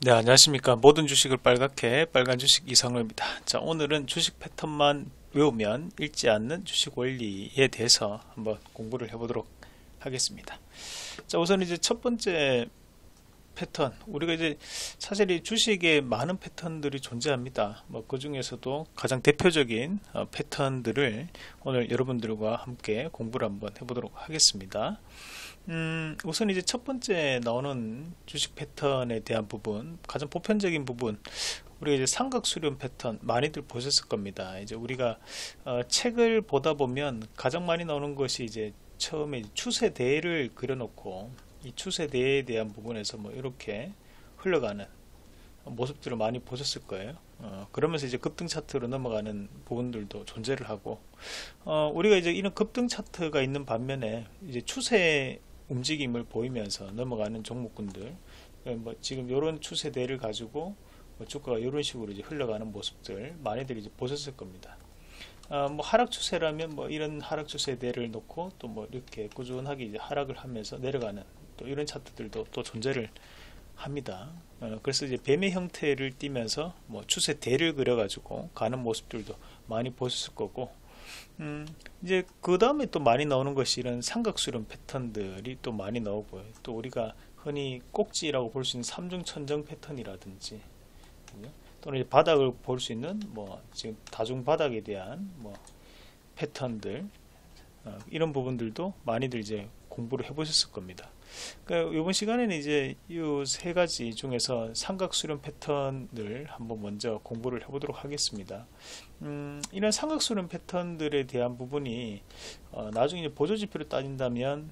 네, 안녕하십니까. 모든 주식을 빨갛게 빨간주식 이상로입니다. 자, 오늘은 주식 패턴만 외우면 읽지 않는 주식 원리에 대해서 한번 공부를 해보도록 하겠습니다. 자, 우선 이제 첫 번째 패턴, 우리가 이제 사실 이 주식에 많은 패턴들이 존재합니다. 뭐 그 중에서도 가장 대표적인 패턴들을 오늘 여러분들과 함께 공부를 한번 해보도록 하겠습니다. 우선 이제 첫 번째 나오는 주식 패턴에 대한 부분, 가장 보편적인 부분, 우리가 이제 삼각수렴 패턴 많이들 보셨을 겁니다. 이제 우리가 책을 보다 보면 가장 많이 나오는 것이 이제 처음에 추세대를 그려놓고 이 추세대에 대한 부분에서 뭐 이렇게 흘러가는 모습들을 많이 보셨을 거예요. 그러면서 이제 급등 차트로 넘어가는 부분들도 존재를 하고, 우리가 이제 이런 급등 차트가 있는 반면에 이제 추세 움직임을 보이면서 넘어가는 종목군들, 뭐 지금 이런 추세대를 가지고 주가가 이런 식으로 이제 흘러가는 모습들 많이들 이제 보셨을 겁니다. 뭐 하락 추세라면 뭐 이런 하락 추세대를 놓고 또 뭐 이렇게 꾸준하게 이제 하락을 하면서 내려가는 또 이런 차트들도 또 존재를 합니다. 그래서 이제 뱀의 형태를 띠면서 뭐 추세대를 그려가지고 가는 모습들도 많이 보셨을 거고. 이제 그 다음에 또 많이 나오는 것이 이런 삼각수렴 패턴들이 또 많이 나오고요. 또 우리가 흔히 꼭지라고 볼 수 있는 삼중천정 패턴이라든지, 또는 이제 바닥을 볼 수 있는 뭐 지금 다중 바닥에 대한 뭐 패턴들, 이런 부분들도 많이들 이제 공부를 해보셨을 겁니다. 그러니까 이번 시간에는 이제 이 세 가지 중에서 삼각수렴 패턴을 한번 먼저 공부를 해보도록 하겠습니다. 이런 삼각수렴 패턴들에 대한 부분이 나중에 이제 보조지표로 따진다면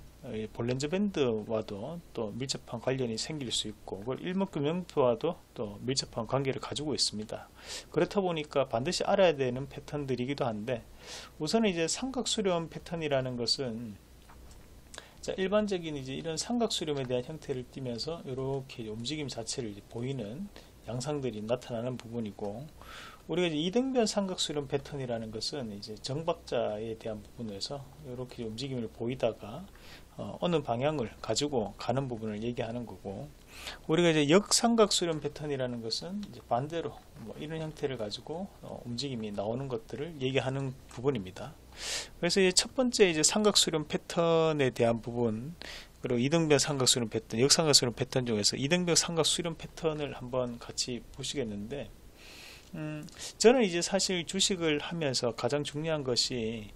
볼린저 밴드와도 또 밀접한 관련이 생길 수 있고, 그걸 일목균형표와도 또 밀접한 관계를 가지고 있습니다. 그렇다 보니까 반드시 알아야 되는 패턴들이기도 한데, 우선 이제 삼각수렴 패턴이라는 것은, 자, 일반적인 이제 이런 삼각수렴에 대한 형태를 띠면서 이렇게 움직임 자체를 이제 보이는 양상들이 나타나는 부분이고, 우리가 이제 이등변 삼각수렴 패턴이라는 것은 이제 정박자에 대한 부분에서 이렇게 움직임을 보이다가 어느 방향을 가지고 가는 부분을 얘기하는 거고, 우리가 이제 역삼각수렴 패턴이라는 것은 이제 반대로 뭐 이런 형태를 가지고 움직임이 나오는 것들을 얘기하는 부분입니다. 그래서 이제 첫 번째 이제 삼각수렴 패턴에 대한 부분, 그리고 이등변 삼각수렴 패턴, 역삼각수렴 패턴 중에서 이등변 삼각수렴 패턴을 한번 같이 보시겠는데, 저는 이제 사실 주식을 하면서 가장 중요한 것이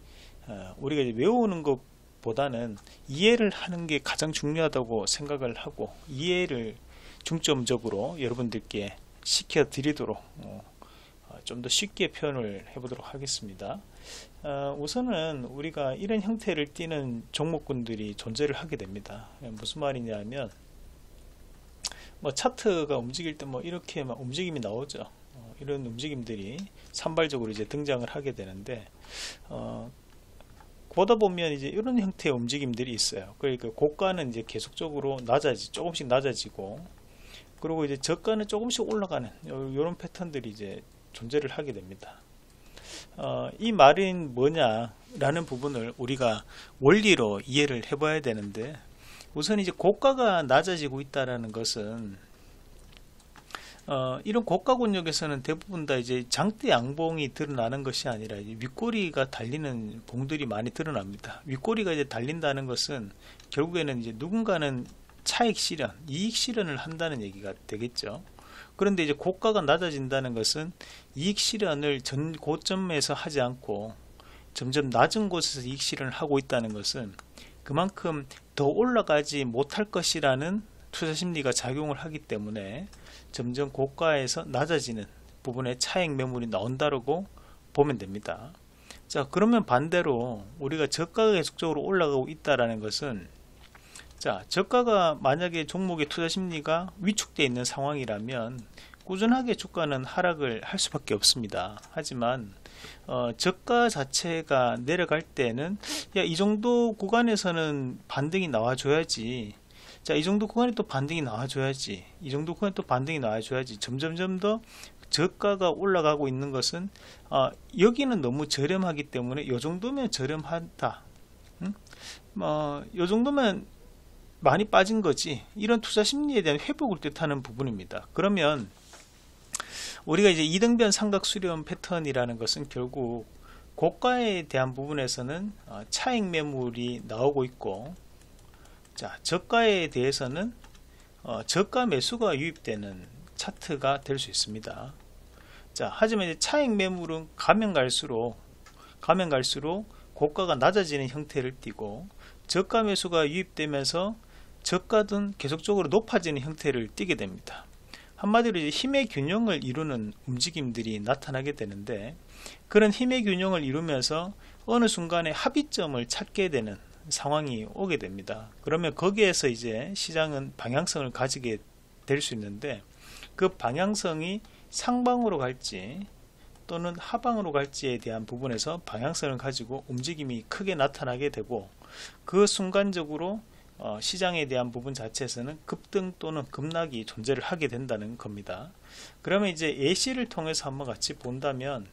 우리가 이제 외우는 것보다는 이해를 하는 게 가장 중요하다고 생각을 하고, 이해를 중점적으로 여러분들께 시켜드리도록 좀 더 쉽게 표현을 해보도록 하겠습니다. 우선은 우리가 이런 형태를 띠는 종목군들이 존재를 하게 됩니다. 무슨 말이냐면, 뭐 차트가 움직일 때 뭐 이렇게 막 움직임이 나오죠. 이런 움직임들이 산발적으로 이제 등장을 하게 되는데, 보다 보면 이제 이런 형태의 움직임들이 있어요. 그러니까 고가는 이제 계속적으로 조금씩 낮아지고, 그리고 이제 저가는 조금씩 올라가는 이런 패턴들이 이제 존재를 하게 됩니다. 이 말은 뭐냐라는 부분을 우리가 원리로 이해를 해봐야 되는데, 우선 이제 고가가 낮아지고 있다라는 것은, 이런 고가 권역에서는 대부분 다 이제 장대 양봉이 드러나는 것이 아니라 이제 윗꼬리가 달리는 봉들이 많이 드러납니다. 윗꼬리가 이제 달린다는 것은 결국에는 이제 누군가는 차익 실현, 이익 실현을 한다는 얘기가 되겠죠. 그런데 이제 고가가 낮아진다는 것은 이익 실현을 전 고점에서 하지 않고 점점 낮은 곳에서 이익 실현을 하고 있다는 것은 그만큼 더 올라가지 못할 것이라는 투자 심리가 작용을 하기 때문에 점점 고가에서 낮아지는 부분에 차익 매물이 나온다고 보면 됩니다. 자, 그러면 반대로 우리가 저가가 계속적으로 올라가고 있다는 것은, 자, 저가가 만약에 종목의 투자 심리가 위축되어 있는 상황이라면 꾸준하게 주가는 하락을 할 수밖에 없습니다. 하지만 저가 자체가 내려갈 때는, 야, 이 정도 구간에서는 반등이 나와줘야지, 자, 이 정도 구간에 또 반등이 나와줘야지, 이 정도 구간에 또 반등이 나와줘야지, 점점점 더 저가가 올라가고 있는 것은, 여기는 너무 저렴하기 때문에 이 정도면 저렴하다, 이 정도면 많이 빠진 거지, 이런 투자 심리에 대한 회복을 뜻하는 부분입니다. 그러면 우리가 이제 이등변 삼각수렴 패턴이라는 것은 결국 고가에 대한 부분에서는 차익 매물이 나오고 있고, 자, 저가에 대해서는 저가 매수가 유입되는 차트가 될 수 있습니다. 자, 하지만 이제 차익 매물은 가면 갈수록 고가가 낮아지는 형태를 띠고, 저가 매수가 유입되면서 저가든 계속적으로 높아지는 형태를 띠게 됩니다. 한마디로 이제 힘의 균형을 이루는 움직임들이 나타나게 되는데, 그런 힘의 균형을 이루면서 어느 순간에 합의점을 찾게 되는 상황이 오게 됩니다. 그러면 거기에서 이제 시장은 방향성을 가지게 될 수 있는데, 그 방향성이 상방으로 갈지 또는 하방으로 갈지에 대한 부분에서 방향성을 가지고 움직임이 크게 나타나게 되고, 그 순간적으로 시장에 대한 부분 자체에서는 급등 또는 급락이 존재를 하게 된다는 겁니다. 그러면 이제 예시를 통해서 한번 같이 본다면,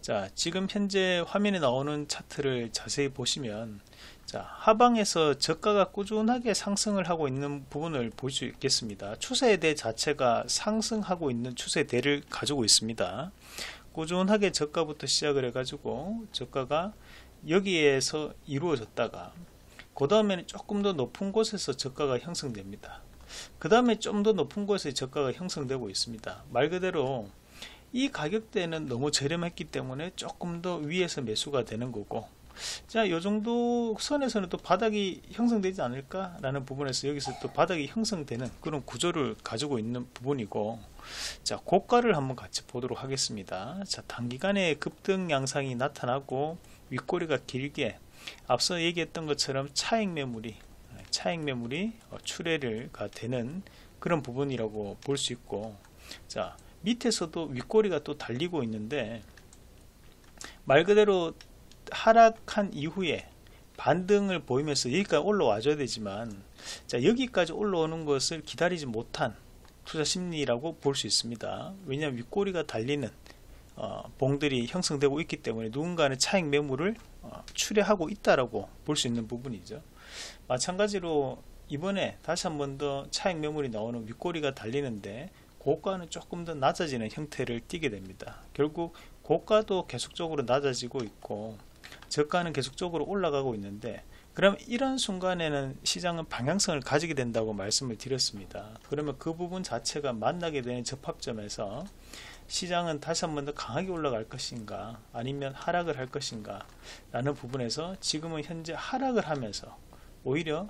자, 지금 현재 화면에 나오는 차트를 자세히 보시면, 자, 하방에서 저가가 꾸준하게 상승을 하고 있는 부분을 볼 수 있겠습니다. 추세대 자체가 상승하고 있는 추세대를 가지고 있습니다. 꾸준하게 저가부터 시작을 해가지고 저가가 여기에서 이루어졌다가 그 다음에는 조금 더 높은 곳에서 저가가 형성됩니다. 그 다음에 좀 더 높은 곳에 저가가 형성되고 있습니다. 말 그대로 이 가격대는 너무 저렴했기 때문에 조금 더 위에서 매수가 되는 거고, 자, 요 정도 선에서는 또 바닥이 형성되지 않을까 라는 부분에서 여기서 또 바닥이 형성되는 그런 구조를 가지고 있는 부분이고, 자, 고가를 한번 같이 보도록 하겠습니다. 자, 단기간에 급등 양상이 나타나고 윗꼬리가 길게, 앞서 얘기했던 것처럼 차익 매물이 출회가 되는 그런 부분이라고 볼 수 있고, 자, 밑에서도 윗꼬리가 또 달리고 있는데, 말 그대로 하락한 이후에 반등을 보이면서 여기까지 올라와 줘야 되지만, 자, 여기까지 올라오는 것을 기다리지 못한 투자 심리라고 볼 수 있습니다. 왜냐하면 윗꼬리가 달리는 봉들이 형성되고 있기 때문에 누군가는 차익 매물을 출회하고 있다라고 볼 수 있는 부분이죠. 마찬가지로 이번에 다시 한 번 더 차익 매물이 나오는 윗꼬리가 달리는데 고가는 조금 더 낮아지는 형태를 띠게 됩니다. 결국 고가도 계속적으로 낮아지고 있고 저가는 계속적으로 올라가고 있는데, 그럼 이런 순간에는 시장은 방향성을 가지게 된다고 말씀을 드렸습니다. 그러면 그 부분 자체가 만나게 되는 접합점에서 시장은 다시 한 번 더 강하게 올라갈 것인가 아니면 하락을 할 것인가 라는 부분에서, 지금은 현재 하락을 하면서 오히려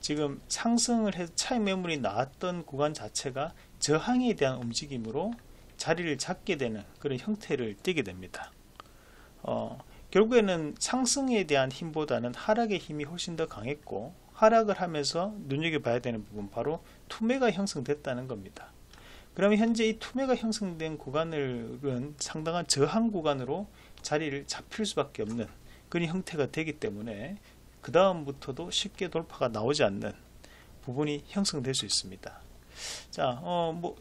지금 상승을 해서 차익 매물이 나왔던 구간 자체가 저항에 대한 움직임으로 자리를 잡게 되는 그런 형태를 띠게 됩니다. 결국에는 상승에 대한 힘보다는 하락의 힘이 훨씬 더 강했고, 하락을 하면서 눈여겨봐야 되는 부분, 바로 투매가 형성됐다는 겁니다. 그러면 현재 이 투매가 형성된 구간은 상당한 저항 구간으로 자리를 잡힐 수밖에 없는 그런 형태가 되기 때문에 그 다음부터도 쉽게 돌파가 나오지 않는 부분이 형성될 수 있습니다. 자,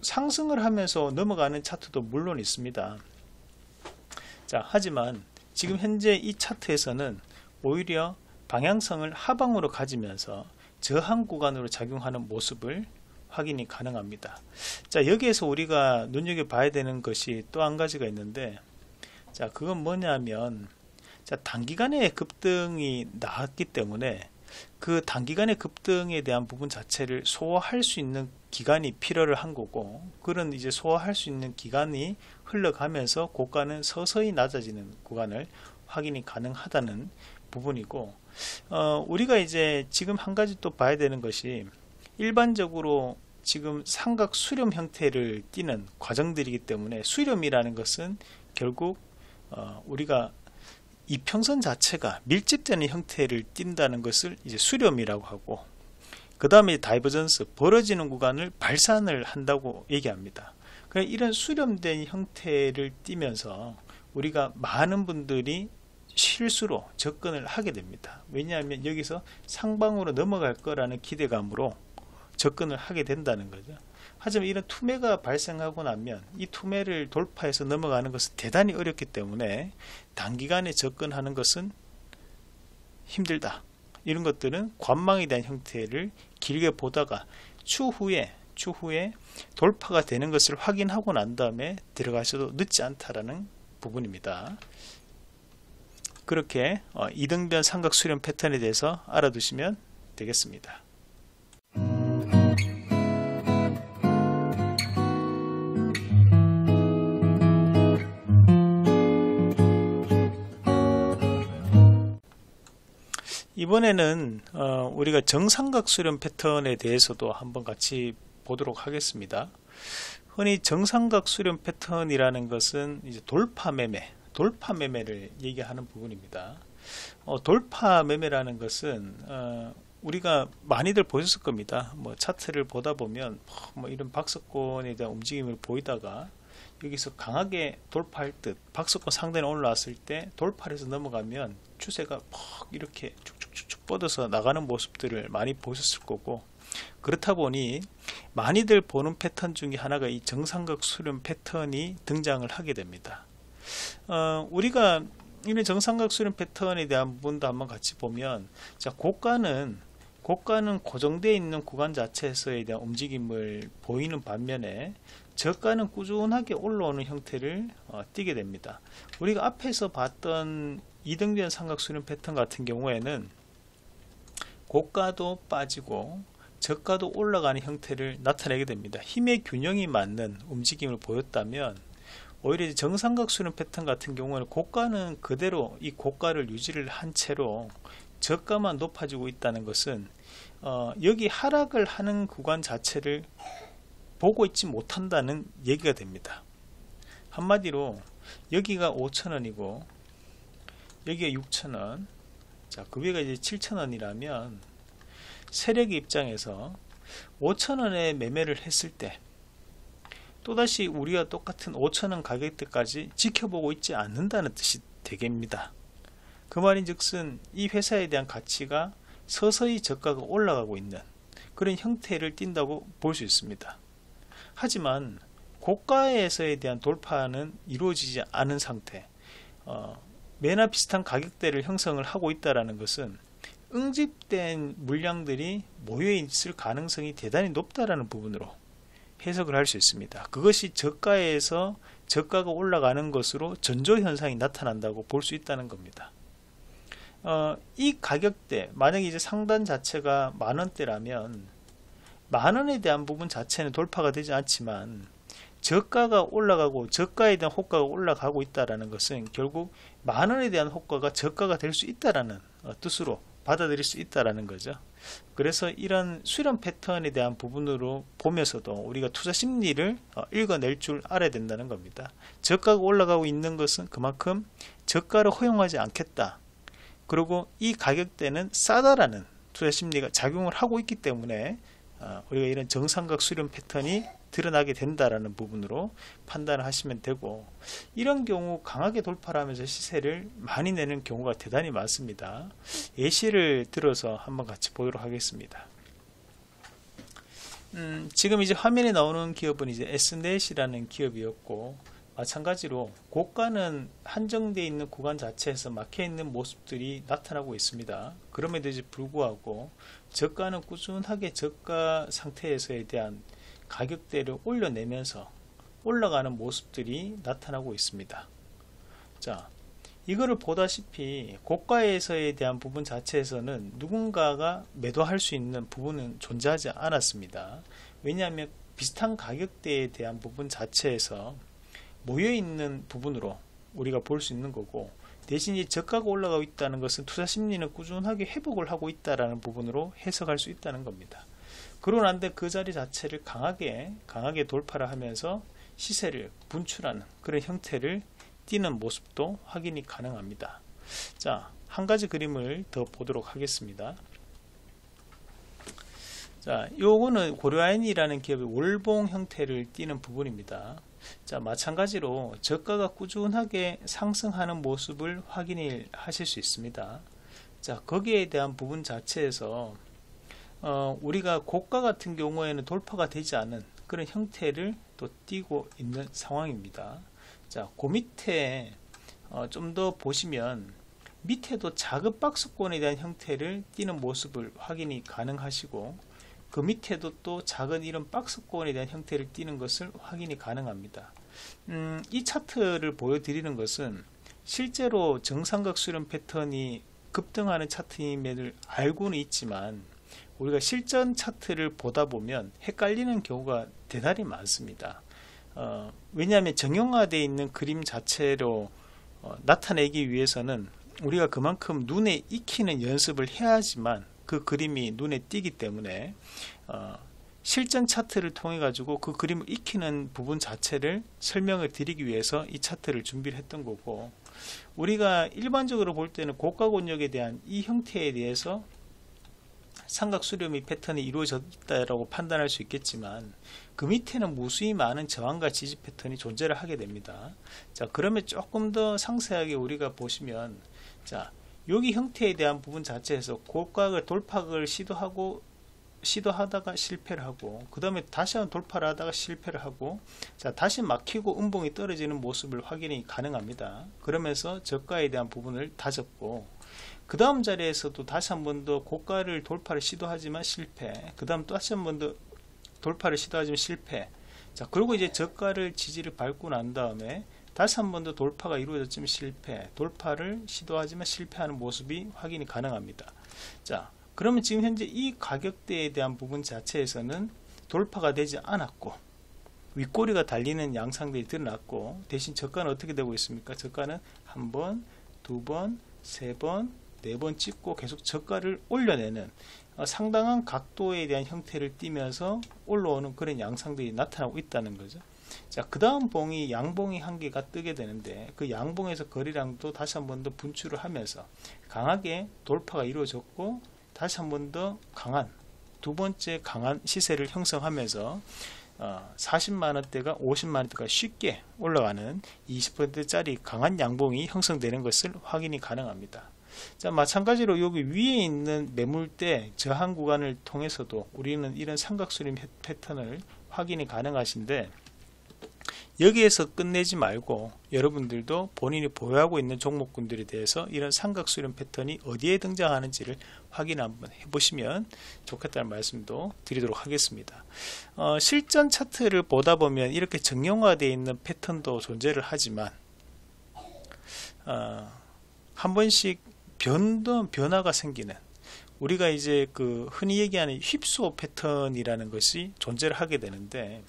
상승을 하면서 넘어가는 차트도 물론 있습니다. 자, 하지만 지금 현재 이 차트에서는 오히려 방향성을 하방으로 가지면서 저항 구간으로 작용하는 모습을 확인이 가능합니다. 자, 여기에서 우리가 눈여겨봐야 되는 것이 또 한 가지가 있는데, 자, 그건 뭐냐면, 자, 단기간에 급등이 나왔기 때문에 그 단기간의 급등에 대한 부분 자체를 소화할 수 있는 기간이 필요를 한 거고, 그런 이제 소화할 수 있는 기간이 흘러가면서 고가는 서서히 낮아지는 구간을 확인이 가능하다는 부분이고, 우리가 이제 지금 한 가지 또 봐야 되는 것이, 일반적으로 지금 삼각 수렴 형태를 띠는 과정들이기 때문에 수렴이라는 것은 결국 우리가 이평선 자체가 밀집되는 형태를 띈다는 것을 이제 수렴이라고 하고, 그 다음에 다이버전스, 벌어지는 구간을 발산을 한다고 얘기합니다. 그래서 이런 수렴된 형태를 띠면서 우리가 많은 분들이 실수로 접근을 하게 됩니다. 왜냐하면 여기서 상방으로 넘어갈 거라는 기대감으로 접근을 하게 된다는 거죠. 하지만 이런 투매가 발생하고 나면 이 투매를 돌파해서 넘어가는 것은 대단히 어렵기 때문에 단기간에 접근하는 것은 힘들다, 이런 것들은 관망에 대한 형태를 길게 보다가 추후에 돌파가 되는 것을 확인하고 난 다음에 들어가셔도 늦지 않다라는 부분입니다. 그렇게 이등변 삼각 수렴 패턴에 대해서 알아두시면 되겠습니다. 이번에는 우리가 정삼각 수렴 패턴에 대해서도 한번 같이 보도록 하겠습니다. 흔히 정삼각 수렴 패턴이라는 것은 이제 돌파 매매를 얘기하는 부분입니다. 돌파 매매라는 것은 우리가 많이들 보셨을 겁니다. 뭐 차트를 보다 보면 뭐 이런 박스권에 대한 움직임을 보이다가 여기서 강하게 돌파할 듯 박스권 상단에 올라왔을 때 돌파를 해서 넘어가면 추세가 퍽 이렇게 쭉쭉쭉 뻗어서 나가는 모습들을 많이 보셨을 거고, 그렇다 보니 많이들 보는 패턴 중에 하나가 이 정삼각 수렴 패턴이 등장을 하게 됩니다. 우리가 이런 정삼각 수렴 패턴에 대한 부분도 한번 같이 보면, 자, 고가는 고정되어 있는 구간 자체에서에 대한 움직임을 보이는 반면에 저가는 꾸준하게 올라오는 형태를 띠게 됩니다. 우리가 앞에서 봤던 이등변 삼각 수렴 패턴 같은 경우에는 고가도 빠지고 저가도 올라가는 형태를 나타내게 됩니다. 힘의 균형이 맞는 움직임을 보였다면, 오히려 정삼각 수렴 패턴 같은 경우에는 고가는 그대로 이 고가를 유지를 한 채로 저가만 높아지고 있다는 것은 여기 하락을 하는 구간 자체를 보고 있지 못한다는 얘기가 됩니다. 한마디로 여기가 5,000원이고 여기가 6,000원, 자, 그 위가 이제 7,000원이라면 세력의 입장에서 5,000원에 매매를 했을 때 또다시 우리와 똑같은 5,000원 가격대까지 지켜보고 있지 않는다는 뜻이 되겠습니다. 그 말인즉슨 이 회사에 대한 가치가 서서히 저가가 올라가고 있는 그런 형태를 띈다고 볼 수 있습니다. 하지만 고가에서에 대한 돌파는 이루어지지 않은 상태, 매나 비슷한 가격대를 형성을 하고 있다는 것은 응집된 물량들이 모여 있을 가능성이 대단히 높다라는 부분으로 해석을 할 수 있습니다. 그것이 저가에서 저가가 올라가는 것으로 전조현상이 나타난다고 볼 수 있다는 겁니다. 이 가격대, 만약에 이제 상단 자체가 만원대라면 만원에 대한 부분 자체는 돌파가 되지 않지만 저가가 올라가고 저가에 대한 호가가 올라가고 있다는 것은 결국 만원에 대한 호가가 저가가 될 수 있다는 뜻으로 받아들일 수 있다는 거죠. 그래서 이런 수렴 패턴에 대한 부분으로 보면서도 우리가 투자 심리를 읽어낼 줄 알아야 된다는 겁니다. 저가가 올라가고 있는 것은 그만큼 저가를 허용하지 않겠다, 그리고 이 가격대는 싸다라는 투자 심리가 작용을 하고 있기 때문에 우리가 이런 정삼각 수렴 패턴이 드러나게 된다라는 부분으로 판단을 하시면 되고, 이런 경우 강하게 돌파를 하면서 시세를 많이 내는 경우가 대단히 많습니다. 예시를 들어서 한번 같이 보도록 하겠습니다. 지금 이제 화면에 나오는 기업은 이제 S넷이라는 기업이었고, 마찬가지로 고가는 한정되어 있는 구간 자체에서 막혀있는 모습들이 나타나고 있습니다. 그럼에도 불구하고 저가는 꾸준하게 저가 상태에서에 대한 가격대를 올려내면서 올라가는 모습들이 나타나고 있습니다. 자, 이거를 보다시피 고가에서에 대한 부분 자체에서는 누군가가 매도할 수 있는 부분은 존재하지 않았습니다. 왜냐하면 비슷한 가격대에 대한 부분 자체에서 모여있는 부분으로 우리가 볼 수 있는 거고, 대신 이 저가가 올라가고 있다는 것은 투자 심리는 꾸준하게 회복을 하고 있다는 부분으로 해석할 수 있다는 겁니다. 그러고 난데 그 자리 자체를 강하게 돌파를 하면서 시세를 분출하는 그런 형태를 띠는 모습도 확인이 가능합니다. 자, 한 가지 그림을 더 보도록 하겠습니다. 자, 요거는 고려아연이라는 기업의 월봉 형태를 띠는 부분입니다. 자, 마찬가지로 저가가 꾸준하게 상승하는 모습을 확인을 하실 수 있습니다. 자, 거기에 대한 부분 자체에서 우리가 고가 같은 경우에는 돌파가 되지 않은 그런 형태를 또 띄고 있는 상황입니다. 자, 그 밑에 좀 더 보시면 밑에도 작은 박스권에 대한 형태를 띄는 모습을 확인이 가능하시고, 그 밑에도 또 작은 이런 박스권에 대한 형태를 띄는 것을 확인이 가능합니다. 이 차트를 보여드리는 것은 실제로 정삼각 수렴 패턴이 급등하는 차트임을 알고는 있지만 우리가 실전 차트를 보다 보면 헷갈리는 경우가 대단히 많습니다. 왜냐하면 정형화되어 있는 그림 자체로 나타내기 위해서는 우리가 그만큼 눈에 익히는 연습을 해야지만 그 그림이 눈에 띄기 때문에 실전 차트를 통해 가지고 그 그림을 익히는 부분 자체를 설명을 드리기 위해서 이 차트를 준비를 했던 거고, 우리가 일반적으로 볼 때는 고가 권역에 대한 이 형태에 대해서 삼각 수렴이 패턴이 이루어졌다라고 판단할 수 있겠지만 그 밑에는 무수히 많은 저항과 지지 패턴이 존재를 하게 됩니다. 자, 그러면 조금 더 상세하게 우리가 보시면, 자, 여기 형태에 대한 부분 자체에서 고가를 돌파를 시도하다가 실패를 하고, 그 다음에 다시 한번 돌파를 하다가 실패를 하고, 자, 다시 막히고 음봉이 떨어지는 모습을 확인이 가능합니다. 그러면서 저가에 대한 부분을 다졌고, 그 다음 자리에서도 다시 한 번 더 고가를 돌파를 시도하지만 실패, 그 다음 또 다시 한 번 더 돌파를 시도하지만 실패, 자, 그리고 이제 저가를 지지를 밟고 난 다음에 다시 한 번 더 돌파가 이루어졌지만 실패, 돌파를 시도하지만 실패하는 모습이 확인이 가능합니다. 자, 그러면 지금 현재 이 가격대에 대한 부분 자체에서는 돌파가 되지 않았고 윗꼬리가 달리는 양상들이 드러났고, 대신 저가는 어떻게 되고 있습니까? 저가는 한 번, 두 번, 세 번, 네 번 찍고 계속 저가를 올려내는 상당한 각도에 대한 형태를 띠면서 올라오는 그런 양상들이 나타나고 있다는 거죠. 자, 그 다음 봉이 양봉이 한 개가 뜨게 되는데 그 양봉에서 거리량도 다시 한 번 더 분출을 하면서 강하게 돌파가 이루어졌고, 다시 한 번 더 강한 두 번째 강한 시세를 형성하면서 40만원대가 50만원대가 쉽게 올라가는 20%짜리 강한 양봉이 형성되는 것을 확인이 가능합니다. 자, 마찬가지로 여기 위에 있는 매물대 저항 구간을 통해서도 우리는 이런 삼각수렴 패턴을 확인이 가능하신데, 여기에서 끝내지 말고 여러분들도 본인이 보유하고 있는 종목군들에 대해서 이런 삼각수렴 패턴이 어디에 등장하는지를 확인 한번 해보시면 좋겠다는 말씀도 드리도록 하겠습니다. 실전 차트를 보다 보면 이렇게 정형화되어 있는 패턴도 존재를 하지만 한 번씩 변화가 생기는, 우리가 이제 그 흔히 얘기하는 휩소 패턴이라는 것이 존재를 하게 되는데,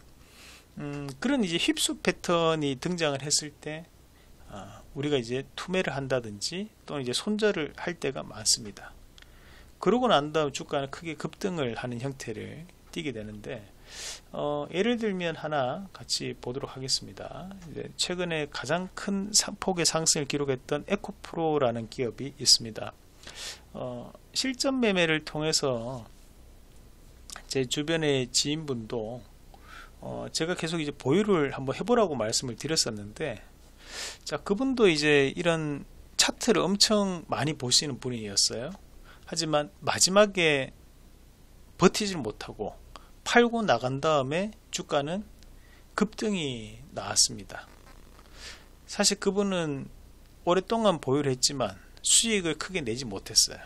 그런 이제 휩소 패턴이 등장을 했을 때 우리가 이제 투매를 한다든지 또는 이제 손절을 할 때가 많습니다. 그러고 난 다음 주가는 크게 급등을 하는 형태를 띠게 되는데, 예를 들면 하나 같이 보도록 하겠습니다. 이제 최근에 가장 큰 폭의 상승을 기록했던 에코프로라는 기업이 있습니다. 실전 매매를 통해서 제 주변의 지인분도 제가 계속 이제 보유를 한번 해보라고 말씀을 드렸었는데, 자, 그분도 이제 이런 차트를 엄청 많이 보시는 분이었어요. 하지만 마지막에 버티질 못하고 팔고 나간 다음에 주가는 급등이 나왔습니다. 사실 그분은 오랫동안 보유를 했지만 수익을 크게 내지 못했어요.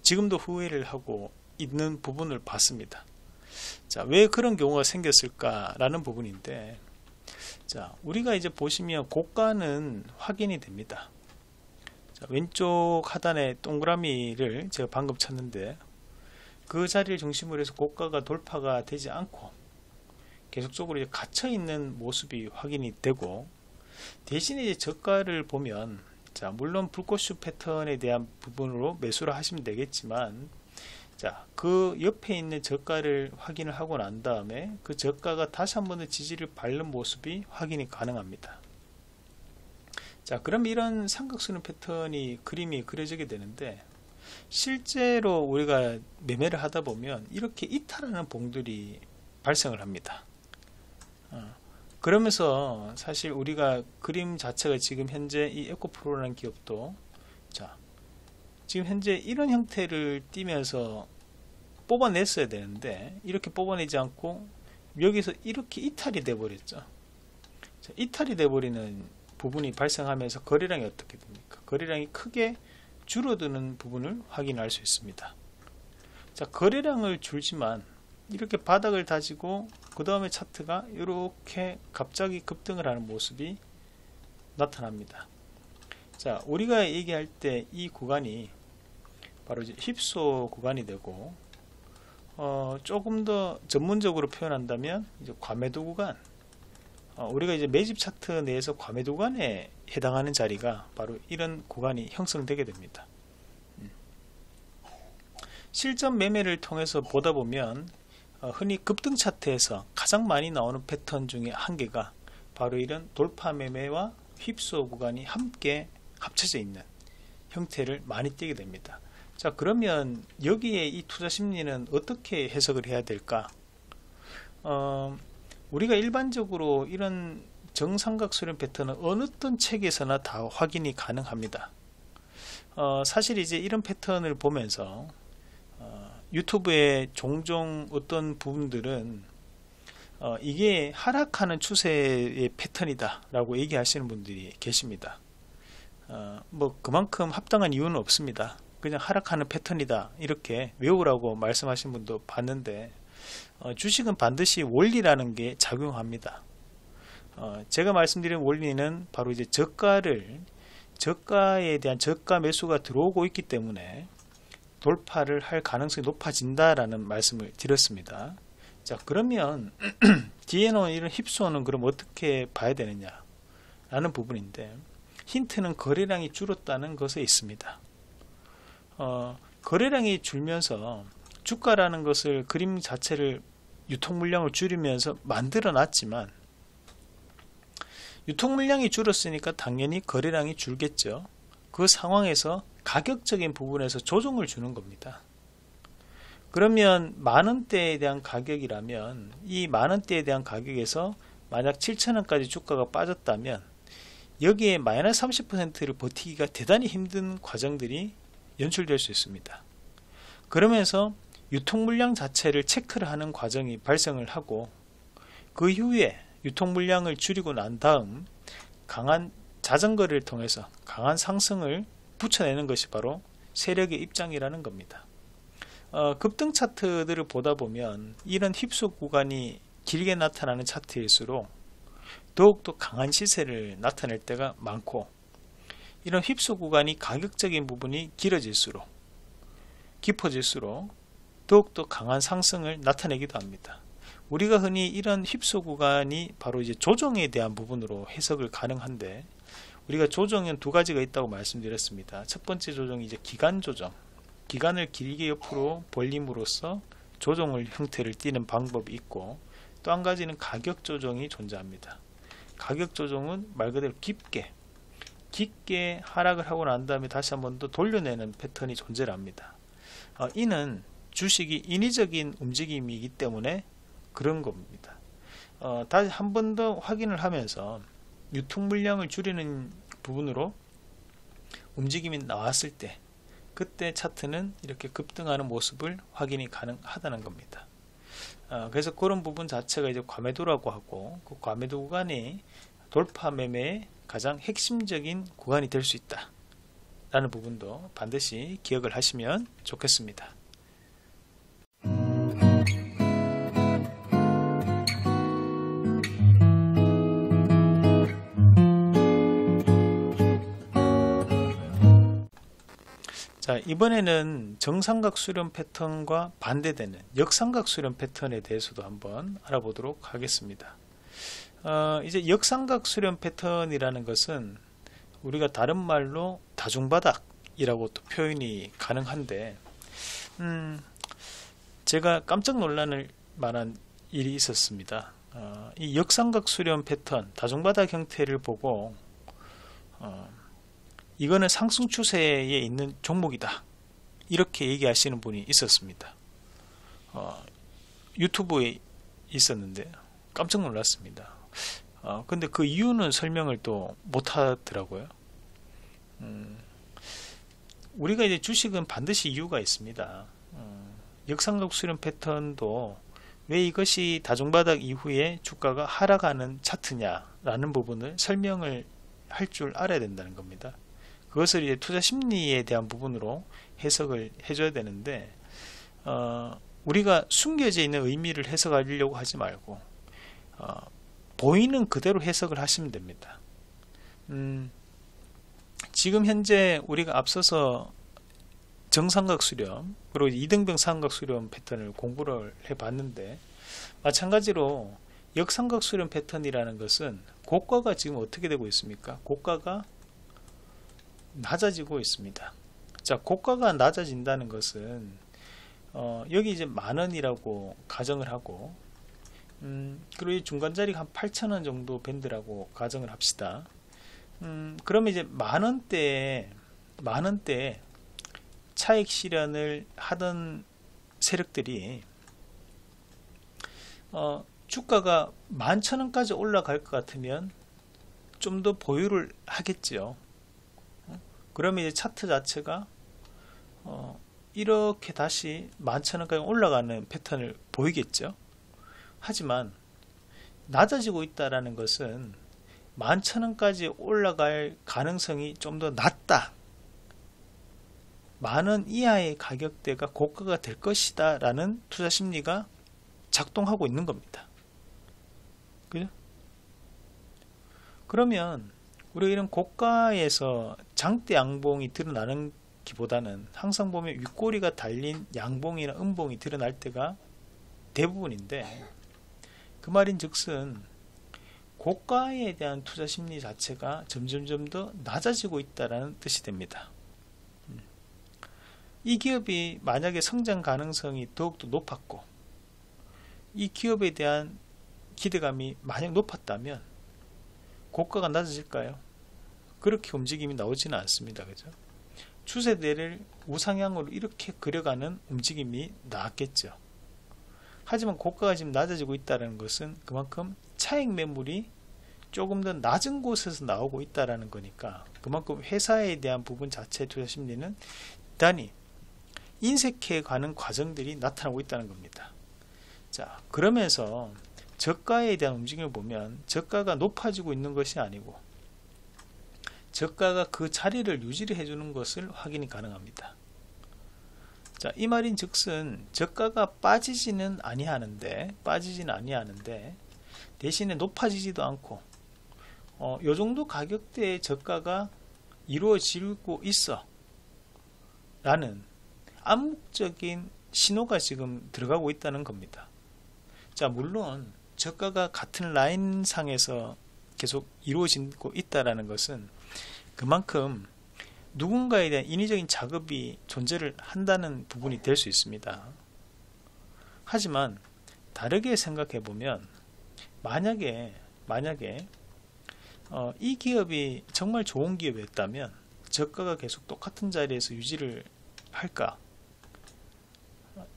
지금도 후회를 하고 있는 부분을 봤습니다. 자, 왜 그런 경우가 생겼을까라는 부분인데, 자, 우리가 이제 보시면 고가는 확인이 됩니다. 자, 왼쪽 하단에 동그라미를 제가 방금 쳤는데 그 자리를 중심으로 해서 고가가 돌파가 되지 않고 계속적으로 이제 갇혀 있는 모습이 확인이 되고, 대신에 이제 저가를 보면, 자, 물론 불꽃슈 패턴에 대한 부분으로 매수를 하시면 되겠지만, 자, 그 옆에 있는 저가를 확인을 하고 난 다음에 그 저가가 다시 한 번 더 지지를 밟는 모습이 확인이 가능합니다. 자, 그럼 이런 삼각수렴 패턴이 그림이 그려지게 되는데, 실제로 우리가 매매를 하다 보면 이렇게 이탈하는 봉들이 발생을 합니다. 그러면서 사실 우리가 그림 자체가 지금 현재 이 에코프로라는 기업도, 자, 지금 현재 이런 형태를 띄면서 뽑아냈어야 되는데 이렇게 뽑아내지 않고 여기서 이렇게 이탈이 돼 버렸죠. 이탈이 돼 버리는 부분이 발생하면서 거래량이 어떻게 됩니까? 거래량이 크게 줄어드는 부분을 확인할 수 있습니다. 자, 거래량을 줄지만 이렇게 바닥을 다지고 그 다음에 차트가 이렇게 갑자기 급등을 하는 모습이 나타납니다. 자, 우리가 얘기할 때 이 구간이 바로 이제 힙소 구간이 되고, 조금 더 전문적으로 표현한다면 이제 과매도 구간, 우리가 이제 매집 차트 내에서 과매도 구간에 해당하는 자리가 바로 이런 구간이 형성되게 됩니다. 실전 매매를 통해서 보다 보면 흔히 급등 차트에서 가장 많이 나오는 패턴 중에 한 개가 바로 이런 돌파 매매와 휩소 구간이 함께 합쳐져 있는 형태를 많이 띄게 됩니다. 자, 그러면 여기에 이 투자 심리는 어떻게 해석을 해야 될까? 우리가 일반적으로 이런 정삼각 수렴 패턴은 어느 어떤 책에서나 다 확인이 가능합니다. 사실 이제 이런 패턴을 보면서 유튜브에 종종 어떤 부분들은 이게 하락하는 추세의 패턴이다 라고 얘기하시는 분들이 계십니다. 뭐 그만큼 합당한 이유는 없습니다. 그냥 하락하는 패턴이다 이렇게 외우라고 말씀하신 분도 봤는데, 주식은 반드시 원리라는 게 작용합니다. 제가 말씀드린 원리는 바로 이제 저가에 대한 저가 매수가 들어오고 있기 때문에 돌파를 할 가능성이 높아진다라는 말씀을 드렸습니다. 자, 그러면 뒤에 놓은 이런 힙소는 그럼 어떻게 봐야 되느냐 라는 부분인데, 힌트는 거래량이 줄었다는 것에 있습니다. 거래량이 줄면서 주가라는 것을 그림 자체를 유통 물량을 줄이면서 만들어 놨지만, 유통 물량이 줄었으니까 당연히 거래량이 줄겠죠. 그 상황에서 가격적인 부분에서 조정을 주는 겁니다. 그러면 만원대에 대한 가격이라면 이 만원대에 대한 가격에서 만약 7,000원까지 주가가 빠졌다면 여기에 마이너스 30%를 버티기가 대단히 힘든 과정들이 연출될 수 있습니다. 그러면서 유통물량 자체를 체크를 하는 과정이 발생을 하고, 그 이후에 유통물량을 줄이고 난 다음 강한 자전거를 통해서 강한 상승을 붙여내는 것이 바로 세력의 입장이라는 겁니다. 급등 차트들을 보다 보면 이런 힙소 구간이 길게 나타나는 차트일수록 더욱더 강한 시세를 나타낼 때가 많고, 이런 힙소 구간이 가격적인 부분이 길어질수록 깊어질수록 더욱더 강한 상승을 나타내기도 합니다. 우리가 흔히 이런 힙소 구간이 바로 이제 조정에 대한 부분으로 해석을 가능한데, 우리가 조정은 두 가지가 있다고 말씀드렸습니다. 첫 번째 조정이 이제 기간 조정, 기간을 길게 옆으로 벌림으로써 조정을 형태를 띠는 방법이 있고, 또 한 가지는 가격 조정이 존재합니다. 가격 조정은 말 그대로 깊게 하락을 하고 난 다음에 다시 한 번 더 돌려내는 패턴이 존재합니다. 이는 주식이 인위적인 움직임이기 때문에 그런 겁니다. 다시 한 번 더 확인을 하면서 유통 물량을 줄이는 부분으로 움직임이 나왔을 때, 그때 차트는 이렇게 급등하는 모습을 확인이 가능하다는 겁니다. 그래서 그런 부분 자체가 이제 과매도라고 하고, 그 과매도 구간이 돌파 매매의 가장 핵심적인 구간이 될 수 있다 라는 부분도 반드시 기억을 하시면 좋겠습니다. 자, 이번에는 정삼각 수렴 패턴과 반대되는 역삼각 수렴 패턴에 대해서도 한번 알아보도록 하겠습니다. 이제 역삼각 수렴 패턴이라는 것은 우리가 다른 말로 다중바닥이라고 또 표현이 가능한데, 제가 깜짝 놀랄 만한 일이 있었습니다. 이 역삼각 수렴 패턴, 다중바닥 형태를 보고 이거는 상승 추세에 있는 종목이다 이렇게 얘기하시는 분이 있었습니다. 유튜브에 있었는데 깜짝 놀랐습니다. 근데 그 이유는 설명을 또 못하더라고요. 우리가 이제 주식은 반드시 이유가 있습니다. 역삼각 수렴 패턴도 왜 이것이 다중바닥 이후에 주가가 하락하는 차트냐 라는 부분을 설명을 할 줄 알아야 된다는 겁니다. 그것을 이제 투자 심리에 대한 부분으로 해석을 해줘야 되는데, 우리가 숨겨져 있는 의미를 해석하려고 하지 말고 보이는 그대로 해석을 하시면 됩니다. 지금 현재 우리가 앞서서 정삼각 수렴 그리고 이등병 삼각 수렴 패턴을 공부를 해 봤는데, 마찬가지로 역삼각 수렴 패턴이라는 것은 고가가 지금 어떻게 되고 있습니까? 고가가 낮아지고 있습니다. 자, 고가가 낮아진다는 것은 여기 이제 10,000원이라고 가정을 하고, 그리고 이 중간자리가 한 8,000원 정도 밴드라고 가정을 합시다. 그러면 이제 10,000원대에 차익 실현을 하던 세력들이 주가가 11,000원까지 올라갈 것 같으면 좀 더 보유를 하겠죠. 그러면 이제 차트 자체가 이렇게 다시 11,000원까지 올라가는 패턴을 보이겠죠. 하지만 낮아지고 있다라는 것은 11,000원까지 올라갈 가능성이 좀 더 낮다, 10,000원 이하의 가격대가 고가가 될 것이다 라는 투자 심리가 작동하고 있는 겁니다. 그죠? 그러면 우리가 이런 고가에서 장대 양봉이 드러나는 기보다는 항상 보면 윗꼬리가 달린 양봉이나 음봉이 드러날 때가 대부분인데, 그 말인즉슨 고가에 대한 투자 심리 자체가 점점점 더 낮아지고 있다는 뜻이 됩니다. 이 기업이 만약에 성장 가능성이 더욱더 높았고 이 기업에 대한 기대감이 만약 높았다면 고가가 낮아질까요? 그렇게 움직임이 나오지는 않습니다. 그죠? 추세대를 우상향으로 이렇게 그려가는 움직임이 나왔겠죠. 하지만 고가가 지금 낮아지고 있다는 것은 그만큼 차익 매물이 조금 더 낮은 곳에서 나오고 있다는 거니까, 그만큼 회사에 대한 부분 자체의 투자 심리는 단히 인색해 가는 과정들이 나타나고 있다는 겁니다. 자, 그러면서 저가에 대한 움직임을 보면 저가가 높아지고 있는 것이 아니고 저가가 그 자리를 유지를 해주는 것을 확인이 가능합니다. 자, 이 말인 즉슨 저가가 빠지지는 아니하는데 대신에 높아지지도 않고 요 정도 가격대의 저가가 이루어지고 있어 라는 암묵적인 신호가 지금 들어가고 있다는 겁니다. 자, 물론 저가가 같은 라인 상에서 계속 이루어지고 있다는 것은 그만큼 누군가에 대한 인위적인 작업이 존재를 한다는 부분이 될 수 있습니다. 하지만 다르게 생각해 보면, 만약에 이 기업이 정말 좋은 기업이었다면 저가가 계속 똑같은 자리에서 유지를 할까?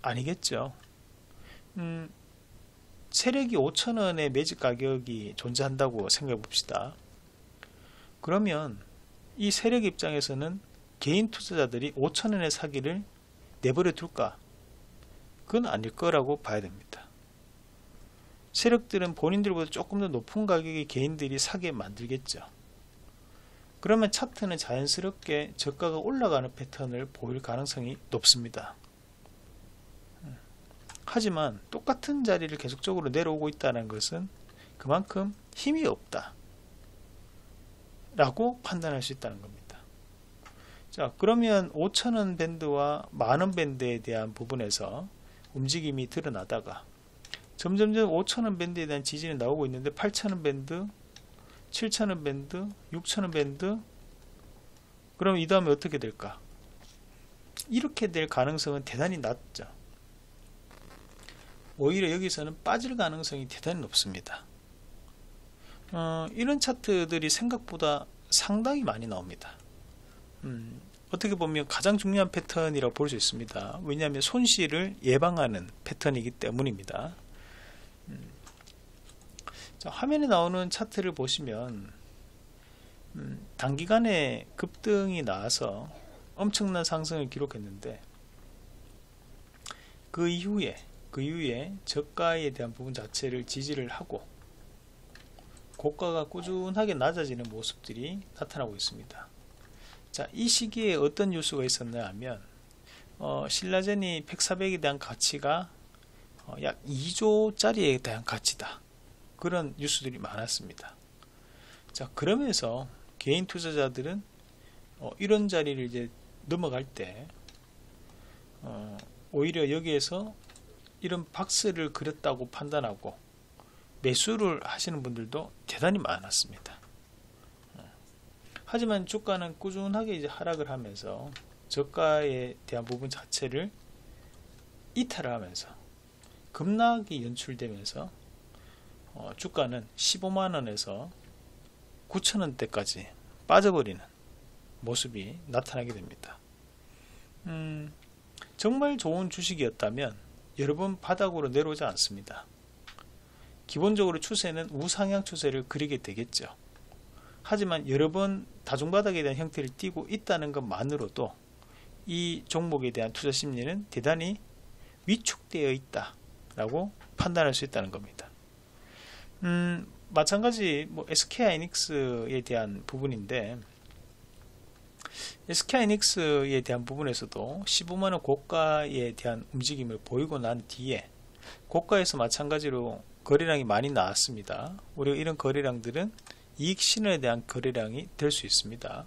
아니겠죠. 세력이 5,000원의 매집 가격이 존재한다고 생각해 봅시다. 그러면 이 세력 입장에서는 개인 투자자들이 5,000원의 사기를 내버려 둘까? 그건 아닐 거라고 봐야 됩니다. 세력들은 본인들보다 조금 더 높은 가격에 개인들이 사게 만들겠죠. 그러면 차트는 자연스럽게 저가가 올라가는 패턴을 보일 가능성이 높습니다. 하지만 똑같은 자리를 계속적으로 내려오고 있다는 것은 그만큼 힘이 없다 라고 판단할 수 있다는 겁니다. 자, 그러면 5,000원 밴드와 10,000원 밴드에 대한 부분에서 움직임이 드러나다가 점점점 5,000원 밴드에 대한 지진이 나오고 있는데 8,000원 밴드, 7,000원 밴드, 6,000원 밴드, 그럼 이 다음에 어떻게 될까? 이렇게 될 가능성은 대단히 낮죠. 오히려 여기서는 빠질 가능성이 대단히 높습니다. 이런 차트들이 생각보다 상당히 많이 나옵니다. 어떻게 보면 가장 중요한 패턴이라고 볼 수 있습니다. 왜냐하면 손실을 예방하는 패턴이기 때문입니다. 자, 화면에 나오는 차트를 보시면 단기간에 급등이 나와서 엄청난 상승을 기록했는데 그 이후에 저가에 대한 부분 자체를 지지를 하고 고가가 꾸준하게 낮아지는 모습들이 나타나고 있습니다. 자, 이 시기에 어떤 뉴스가 있었나 하면 신라젠이 100,400에 대한 가치가 약 2조짜리에 대한 가치다, 그런 뉴스들이 많았습니다. 자, 그러면서 개인 투자자들은 이런 자리를 이제 넘어갈 때 오히려 여기에서 이런 박스를 그렸다고 판단하고 매수를 하시는 분들도 대단히 많았습니다. 하지만 주가는 꾸준하게 이제 하락을 하면서 저가에 대한 부분 자체를 이탈을 하면서 급락이 연출되면서 주가는 15만원에서 9천원대까지 빠져버리는 모습이 나타나게 됩니다. 정말 좋은 주식이었다면 여러 번 바닥으로 내려오지 않습니다. 기본적으로 추세는 우상향 추세를 그리게 되겠죠. 하지만 여러 번 다중바닥에 대한 형태를 띄고 있다는 것만으로도 이 종목에 대한 투자 심리는 대단히 위축되어 있다라고 판단할 수 있다는 겁니다. 마찬가지 SK하이닉스에 대한 부분인데, SK하이닉스에 대한 부분에서도 15만원 고가에 대한 움직임을 보이고 난 뒤에 고가에서 마찬가지로 거래량이 많이 나왔습니다. 오히려 이런 거래량들은 이익 신호에 대한 거래량이 될 수 있습니다.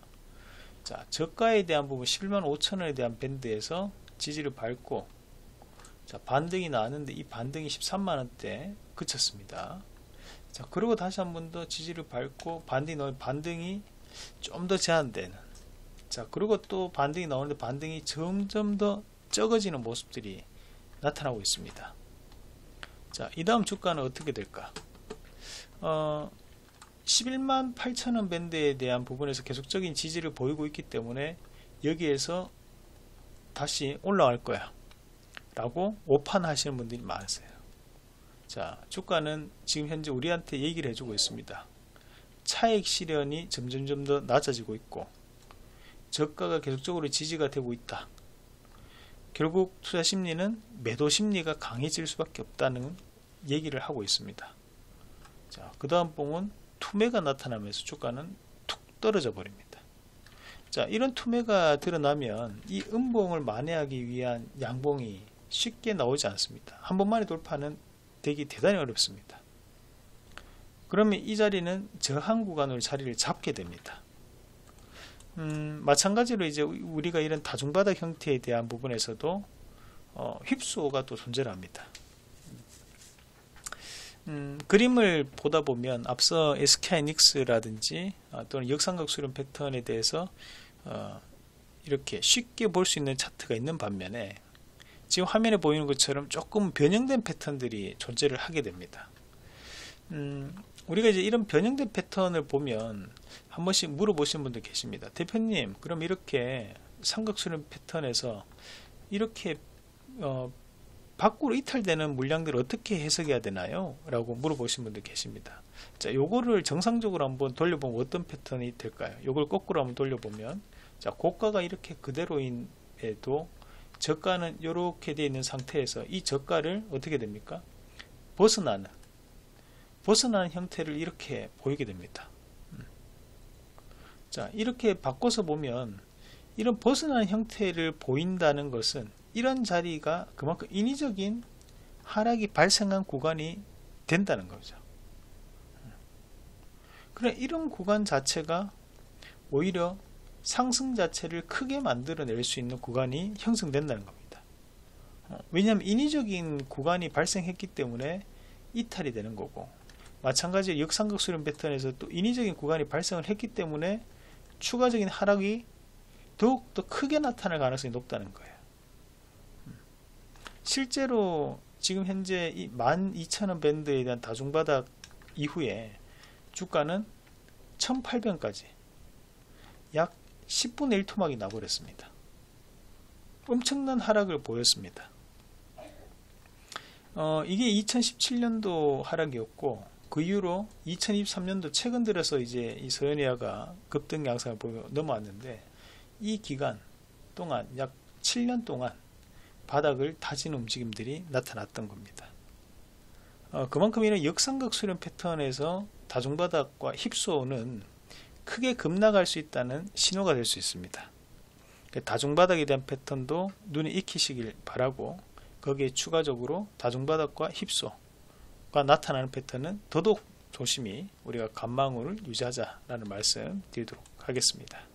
자, 저가에 대한 부분 115,000원에 대한 밴드에서 지지를 밟고, 자, 반등이 나왔는데 이 반등이 13만원대에 그쳤습니다. 자, 그리고 다시 한 번 더 지지를 밟고 반등이 나오면 반등이 좀 더 제한되는, 자, 그리고 또 반등이 나오는데 반등이 점점 더 적어지는 모습들이 나타나고 있습니다. 자, 이 다음 주가는 어떻게 될까? 118,000원 밴드에 대한 부분에서 계속적인 지지를 보이고 있기 때문에 여기에서 다시 올라갈 거야 라고 오판하시는 분들이 많으세요. 자, 주가는 지금 현재 우리한테 얘기를 해주고 있습니다. 차익 실현이 점점점 더 낮아지고 있고 저가가 계속적으로 지지가 되고 있다. 결국 투자 심리는 매도 심리가 강해질 수밖에 없다는 얘기를 하고 있습니다. 자, 그 다음 봉은 투매가 나타나면서 주가는 툭 떨어져 버립니다. 자, 이런 투매가 드러나면 이 음봉을 만회하기 위한 양봉이 쉽게 나오지 않습니다. 한 번만의 돌파는 되기 대단히 어렵습니다. 그러면 이 자리는 저항 구간으로 자리를 잡게 됩니다. 마찬가지로 이제 우리가 이런 다중바닥 형태에 대한 부분에서도 휩수호가 또 존재합니다. 그림을 보다 보면 앞서 SK하이닉스라든지 또는 역삼각 수렴 패턴에 대해서 이렇게 쉽게 볼 수 있는 차트가 있는 반면에 지금 화면에 보이는 것처럼 조금 변형된 패턴들이 존재를 하게 됩니다. 우리가 이제 이런 변형된 패턴을 보면 한 번씩 물어보시는 분들 계십니다. 대표님, 그럼 이렇게 삼각수렴 패턴에서 이렇게 밖으로 이탈되는 물량들을 어떻게 해석해야 되나요? 라고 물어보시는 분들 계십니다. 자, 요거를 정상적으로 한번 돌려보면 어떤 패턴이 될까요? 요걸 거꾸로 한번 돌려보면, 자, 고가가 이렇게 그대로인에도 저가는 이렇게 되어 있는 상태에서 이 저가를 어떻게 됩니까? 벗어나는 형태를 이렇게 보이게 됩니다. 자, 이렇게 바꿔서 보면 이런 벗어나는 형태를 보인다는 것은 이런 자리가 그만큼 인위적인 하락이 발생한 구간이 된다는 거죠. 그래, 이런 구간 자체가 오히려 상승 자체를 크게 만들어낼 수 있는 구간이 형성된다는 겁니다. 왜냐하면 인위적인 구간이 발생했기 때문에 이탈이 되는 거고, 마찬가지로 역삼각 수렴 패턴에서 또 인위적인 구간이 발생을 했기 때문에 추가적인 하락이 더욱더 크게 나타날 가능성이 높다는 거예요. 실제로 지금 현재 이 12,000원 밴드에 대한 다중바닥 이후에 주가는 1,800원까지 약 10분의 1 토막이 나버렸습니다. 엄청난 하락을 보였습니다. 이게 2017년도 하락이었고 그 이후로 2023년도 최근 들어서 이제 이 서현이아가 급등 양상을 보여 넘어왔는데 이 기간 동안 약 7년 동안 바닥을 다지는 움직임들이 나타났던 겁니다. 그만큼 이런 역삼각 수렴 패턴에서 다중바닥과 힙소는 크게 급락할 수 있다는 신호가 될 수 있습니다. 다중바닥에 대한 패턴도 눈에 익히시길 바라고, 거기에 추가적으로 다중바닥과 힙소가 나타나는 패턴은 더더욱 조심히 우리가 관망을 유지하자라는 말씀 드리도록 하겠습니다.